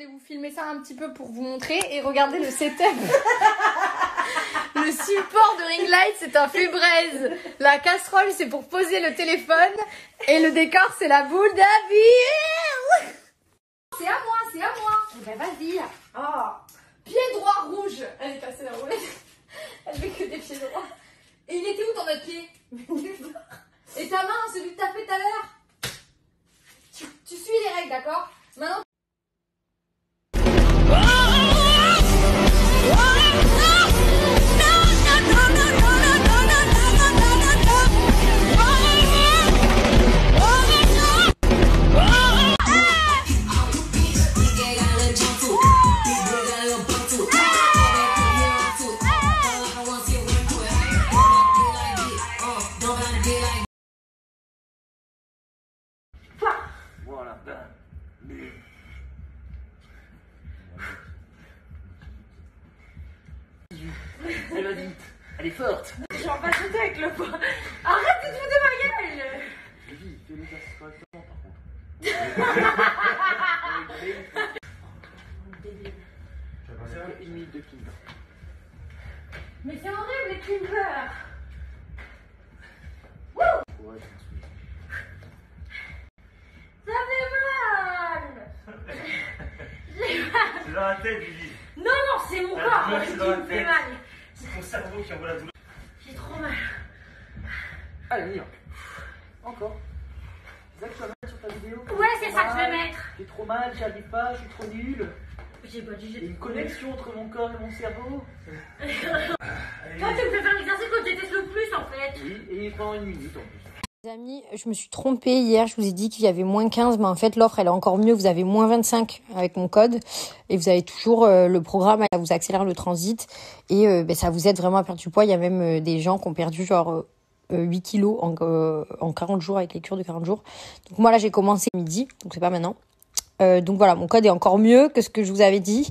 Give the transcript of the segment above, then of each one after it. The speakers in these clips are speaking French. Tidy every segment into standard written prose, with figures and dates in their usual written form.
voulais vous filmer ça un petit peu pour vous montrer et regardez le setup. Le support de ring light, c'est un fût braise. La casserole, c'est pour poser le téléphone. Et le décor, c'est la boule d'avis. C'est à moi, c'est à moi. Eh ben vas-y. Oh. Pied droit rouge. Elle est passée la roulette. Elle fait que des pieds droits. Et il était où ton autre pied? Et ta main, celui que t'as fait tout à l'heure. Tu suis les règles, d'accord? Maintenant... Elle va vite, elle est forte. J'en passe tout avec le poids. Arrête de te foutre de ma gueule. Vas-y, fais le casque correctement par contre. Tu vas passer une minute de Kimber. Mais c'est horrible les Kimber. Wouh ouais. Ça fait mal. J'ai mal. C'est dans la tête, Vivi. Non, non, c'est mon corps qui me fait mal. C'est ton cerveau qui envoie la douleur. J'ai trop mal. Allez, viens. Encore. C'est ça que tu vas mettre sur ta vidéo? Ouais, c'est ça que je vais mettre. J'ai trop mal, j'y arrive pas, je suis trop nulle. J'ai pas dit, j'ai une connexion entre mon corps et mon cerveau. Toi, tu me fais faire l'exercice que je déteste le plus en fait. Oui, et pendant une minute en plus. Les amis, je me suis trompée hier, je vous ai dit qu'il y avait moins 15, mais en fait l'offre elle est encore mieux, vous avez moins 25 avec mon code et vous avez toujours le programme, ça vous accélère le transit et ben, ça vous aide vraiment à perdre du poids. Il y a même des gens qui ont perdu genre 8 kilos en 40 jours avec les cures de 40 jours. Donc moi là j'ai commencé midi, donc c'est pas maintenant. Donc voilà, mon code est encore mieux que ce que je vous avais dit.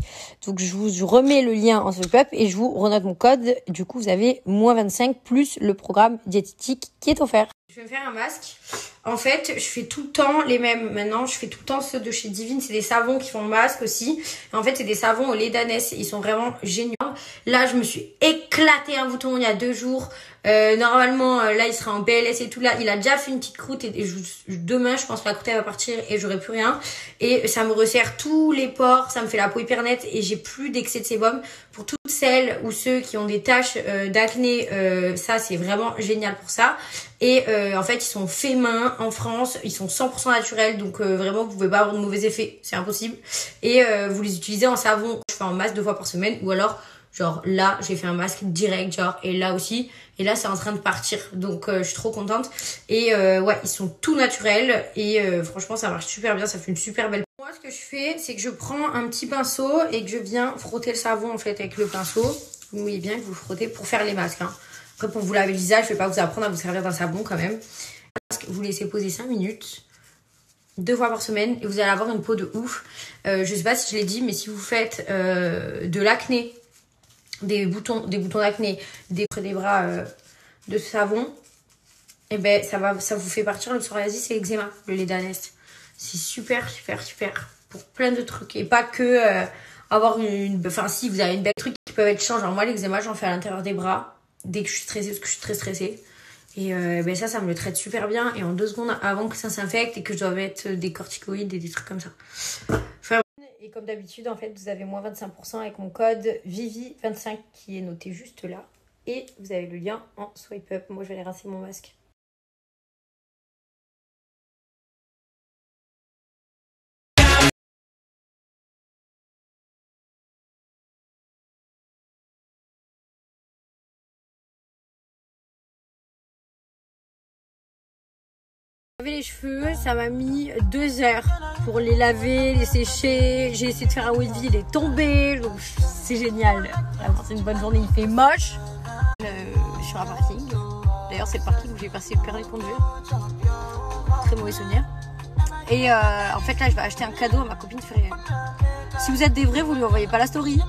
Donc je vous remets le lien en pop-up et je vous renote mon code. Du coup vous avez moins 25 plus le programme diététique qui est offert. Je vais me faire un masque. En fait, je fais tout le temps les mêmes. Maintenant, je fais tout le temps ceux de chez Divine. C'est des savons qui font masque aussi. Et en fait, c'est des savons au lait d'ânesse. Ils sont vraiment géniaux. Là, je me suis éclaté un bouton il y a 2 jours. Normalement, là, il sera en BLS et tout. Là, il a déjà fait une petite croûte. Et demain, je pense que la croûte elle va partir et j'aurai plus rien. Et ça me resserre tous les pores. Ça me fait la peau hyper nette. Et j'ai plus d'excès de sébum. Pour toutes celles ou ceux qui ont des taches d'acné, ça, c'est vraiment génial pour ça. Et en fait, ils sont faits main en France. Ils sont 100% naturels. Donc, vraiment, vous pouvez pas avoir de mauvais effets. C'est impossible. Et vous les utilisez en savon. Je fais en masque 2 fois par semaine. Ou alors, genre là, j'ai fait un masque direct. Genre, et là aussi. Et là, c'est en train de partir. Donc, je suis trop contente. Et ouais, ils sont tout naturels. Et franchement, ça marche super bien. Ça fait une super belle... Moi, ce que je fais, c'est que je prends un petit pinceau et que je viens frotter le savon, en fait, avec le pinceau. Vous voyez bien que vous frottez pour faire les masques, hein. Après, pour vous laver le visage, je vais pas vous apprendre à vous servir d'un savon quand même. Vous laissez poser 5 minutes, 2 fois par semaine, et vous allez avoir une peau de ouf. Je sais pas si je l'ai dit, mais si vous faites de l'acné, des boutons d'acné, des bras de savon, et ben ça vous fait partir le psoriasis et l'eczéma, le lait d'ânesse. C'est super, super, super pour plein de trucs et pas que avoir une. Enfin, si vous avez une belle truc qui peuvent être changeants. Moi, l'eczéma, j'en fais à l'intérieur des bras. Dès que je suis stressée, parce que je suis très stressée. Et ben ça me le traite super bien. Et en 2 secondes avant que ça s'infecte et que je dois mettre des corticoïdes et des trucs comme ça. Enfin... Et comme d'habitude, en fait, vous avez moins 25% avec mon code VIVI25 qui est noté juste là. Et vous avez le lien en swipe up. Moi, je vais aller rincer mon masque. Les cheveux, ça m'a mis 2 heures pour les laver, les sécher. J'ai essayé de faire un wavy, il est tombé, donc c'est génial. C'est une bonne journée, il fait moche. Sur un parking, d'ailleurs c'est le parking où j'ai passé le permis de conduire, très mauvais souvenir. Et en fait là je vais acheter un cadeau à ma copine Furiel. Si vous êtes des vrais, vous lui envoyez pas la story,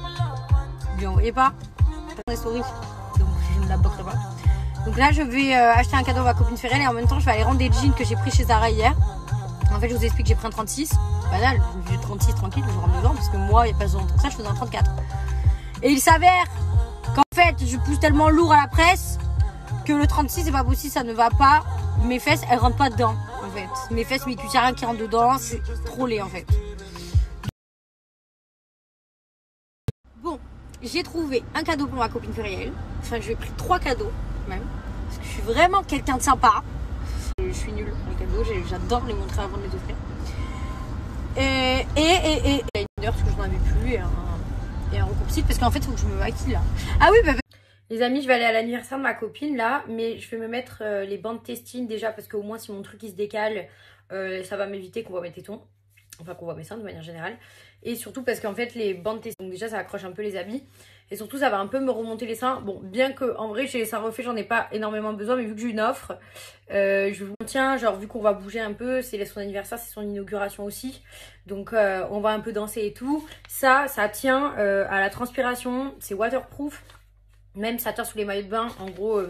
vous lui envoyez pas la story, donc je ne la bloquerai pas. Donc là je vais acheter un cadeau à ma copine Ferrel et en même temps je vais aller rendre des jeans que j'ai pris chez Zara hier. En fait je vous explique, j'ai pris un 36 banal, du 36 tranquille, je rentre dedans, parce que moi, il n'y a pas besoin de ça, je faisais un 34. Et il s'avère qu'en fait, je pousse tellement lourd à la presse que le 36, c'est pas possible, ça ne va pas. Mes fesses, elles rentrent pas dedans, en fait. Mes fesses, mais il n'y a rien qui rentre dedans, c'est trop laid, en fait. Bon, j'ai trouvé un cadeau pour ma copine Férielle. Enfin, je lui ai pris 3 cadeaux, même. Parce que je suis vraiment quelqu'un de sympa. Je suis nulle pour les cadeaux, j'adore les montrer avant de les offrir. Et il y a une heure parce que je n'en avais plus et un recoupe-cils parce qu'en fait il faut que je me maquille là. Ah oui, bah, les amis, je vais aller à l'anniversaire de ma copine là, mais je vais me mettre les bandes testines déjà parce qu'au moins si mon truc il se décale, ça va m'éviter qu'on voit mes tétons, enfin qu'on voit mes seins de manière générale. Et surtout parce qu'en fait les bandes testines, donc déjà ça accroche un peu les habits et surtout ça va un peu me remonter les seins. Bon, bien que en vrai j'ai les seins refaits, j'en ai pas énormément besoin, mais vu que j'ai une offre, je vous tiens, genre vu qu'on va bouger un peu, c'est son anniversaire, c'est son inauguration aussi, donc on va un peu danser et tout, ça tient à la transpiration, c'est waterproof, même ça tient sous les maillots de bain, en gros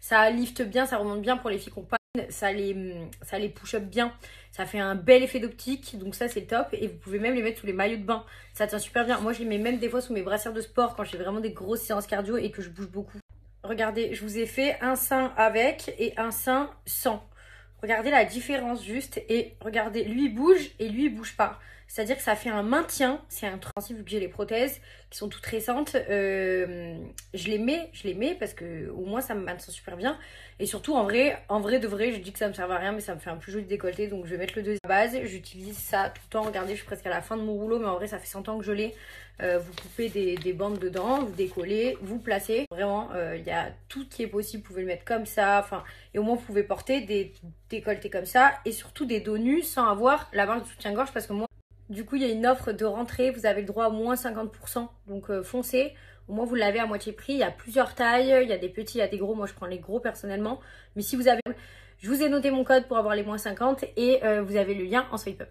ça lifte bien, ça remonte bien pour les filles qui ont pas, ça les push up bien, ça fait un bel effet d'optique, donc ça c'est top. Et vous pouvez même les mettre sous les maillots de bain, ça tient super bien. Moi je les mets même des fois sous mes brassières de sport quand j'ai vraiment des grosses séances cardio et que je bouge beaucoup. Regardez, je vous ai fait un sein avec et un sein sans. Regardez la différence juste, et regardez, lui il bouge et lui il bouge pas. C'est-à-dire que ça fait un maintien, c'est un principe vu que j'ai les prothèses qui sont toutes récentes. Je les mets parce que au moins ça me maintient super bien. Et surtout en vrai de vrai, je dis que ça me sert à rien mais ça me fait un plus joli décolleté, donc je vais mettre le deuxième à base. J'utilise ça tout le temps, regardez je suis presque à la fin de mon rouleau mais en vrai ça fait 100 ans que je l'ai. Vous coupez des bandes dedans, vous décollez, vous placez. Vraiment, il y a tout qui est possible, vous pouvez le mettre comme ça. Enfin, et au moins vous pouvez porter des décolletés comme ça et surtout des dos nus sans avoir la marge de soutien-gorge parce que moi, du coup, il y a une offre de rentrée, vous avez le droit à moins 50%, donc foncez. Au moins, vous l'avez à moitié prix. Il y a plusieurs tailles, il y a des petits, il y a des gros. Moi, je prends les gros personnellement. Mais si vous avez... Je vous ai noté mon code pour avoir les moins 50 et vous avez le lien en swipe up.